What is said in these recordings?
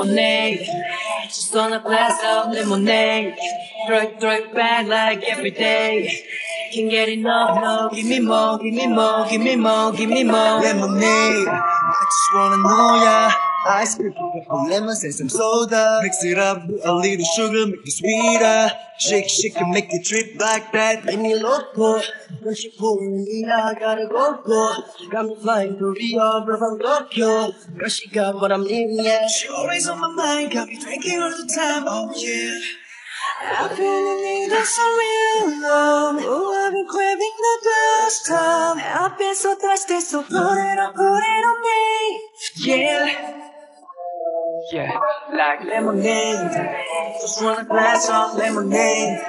lemonade. Just want a glass of lemonade. Throw it back like every day. Can't get enough, no, give me more, give me more, give me more, give me more. Lemonade, I just wanna know ya. Ice cream, lemons and some soda. Mix it up with a little sugar, make it sweeter. Shake, shake and make it drip like that. Make me loco, when she pulling me, I gotta go. Got me flying to Rio, bro, from Tokyo. Girl, she got what I'm needing, yeah. She always on my mind, got me drinking all the time, oh yeah. I've been in need of some real love. Oh, I've been craving the best time. I've been so thirsty, so put it on me. Yeah, yeah, like lemonade. Just want a glass of lemonade.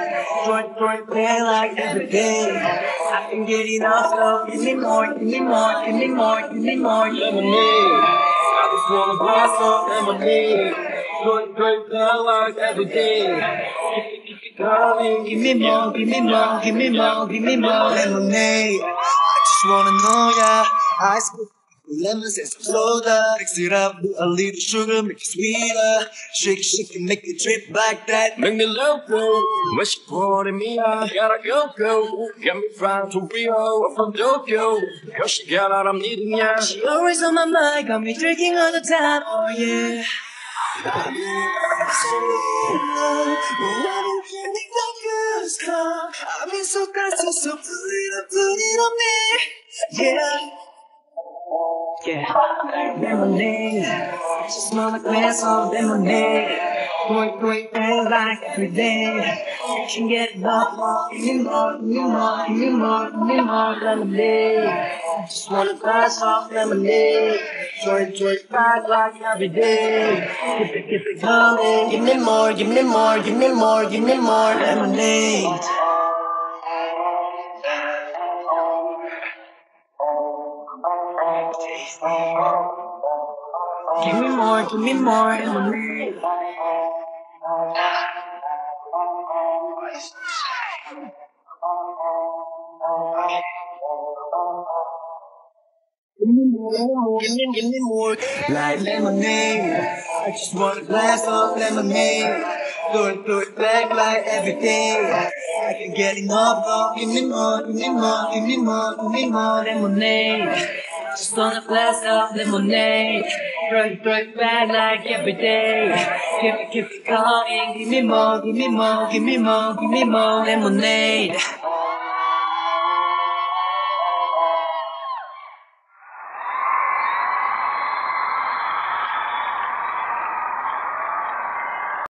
Throw it back like every day. I can get enough love. Give me more, give me more, give me more, give me more lemonade. I just want a glass of lemonade. Great flowers every day. Darling, give me more, give me more, give me more, give me more lemonade. I just wanna know ya. Ice cream, lemons and some soda. Mix it up with a little sugar, make it sweeter. Shake, shake and make it drip like that. Make me loco, when she pouring me out. Gotta go. Got me flying to Rio, I'm from Tokyo. Girl, she got what I'm needing, yeah. She always on my mind, got me drinking all the time, oh yeah. I've been feeling the girls come. I've been so thirsty, so put it on me. Yeah. Lemonade, just want a glass of lemonade. Wait, and like every day. I can get more lemonade. Just want a glass of lemonade. Drink back like every day. Keep it coming. Give me more, give me more, give me more, give me more lemonade. Give me more lemonade. Give me more like lemonade. I just want a glass of lemonade. Throw it back like every day. I can get enough of. Give me more lemonade. Just want a glass of lemonade. Throw it back like every day. Keep it coming. Give me more, give me more, give me more, give me more lemonade.